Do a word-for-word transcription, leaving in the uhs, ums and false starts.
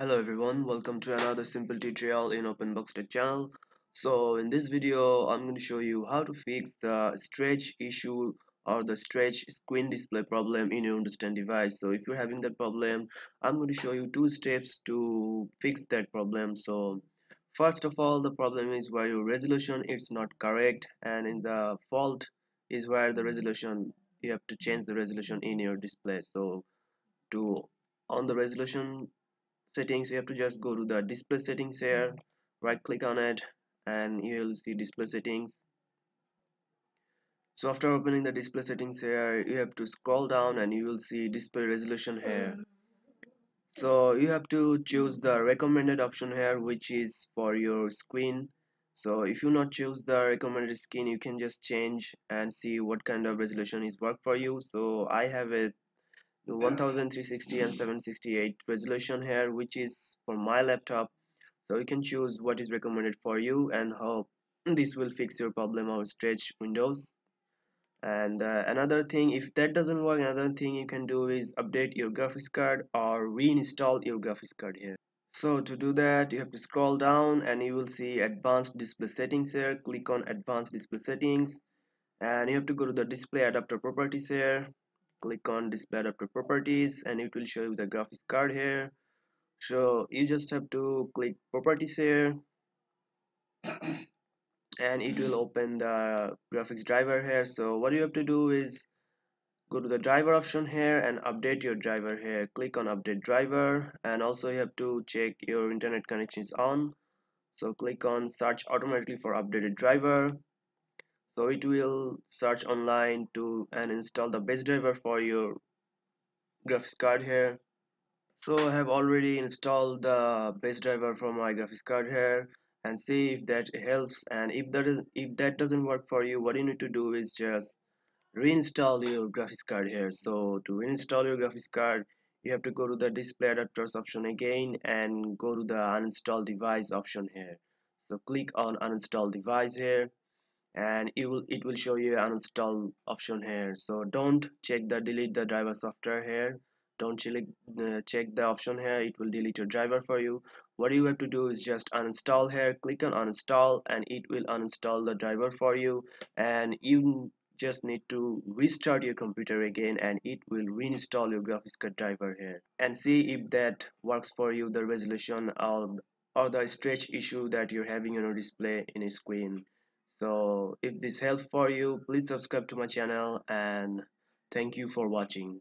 Hello everyone, welcome to another simple tutorial in Open Box Tech channel. So in this video I'm going to show you how to fix the stretch issue or the stretch screen display problem in your Windows ten device. So if you're having that problem, I'm going to show you two steps to fix that problem. So first of all, the problem is where your resolution is not correct, and in the fault is where the resolution, you have to change the resolution in your display. So to on the resolution settings, you have to just go to the display settings here, right click on it, and you'll see display settings. So after opening the display settings here, you have to scroll down and you will see display resolution here. So you have to choose the recommended option here, which is for your screen. So if you not choose the recommended screen, you can just change and see what kind of resolution is work for you. So I have a one thousand three hundred sixty and seven sixty-eight resolution here, which is for my laptop, so you can choose what is recommended for you, and hope this will fix your problem or stretch windows. And uh, another thing, if that doesn't work, another thing you can do is update your graphics card or reinstall your graphics card here. So to do that, you have to scroll down and you will see advanced display settings here. Click on advanced display settings and you have to go to the display adapter properties here. Click on display adapter properties and it will show you the graphics card here. So you just have to click properties here and it will open the graphics driver here. So what you have to do is go to the driver option here and update your driver here. Click on update driver, and also you have to check your internet connection is on. So click on search automatically for updated driver. So it will search online to and install the base driver for your graphics card here. So I have already installed the base driver for my graphics card here, and see if that helps. And if that is if that doesn't work for you, what you need to do is just reinstall your graphics card here. So to reinstall your graphics card, you have to go to the display adapters option again and go to the uninstall device option here. So click on uninstall device here, and it will it will show you uninstall option here. So don't check the delete the driver software here. Don't check uh, check the option here. It will delete your driver for you. What you have to do is just uninstall here. Click on uninstall and it will uninstall the driver for you, and you just need to restart your computer again and it will reinstall your graphics card driver here, and see if that works for you, the resolution or, or the stretch issue that you're having on your display in a screen. So if this helped for you, please subscribe to my channel, and thank you for watching.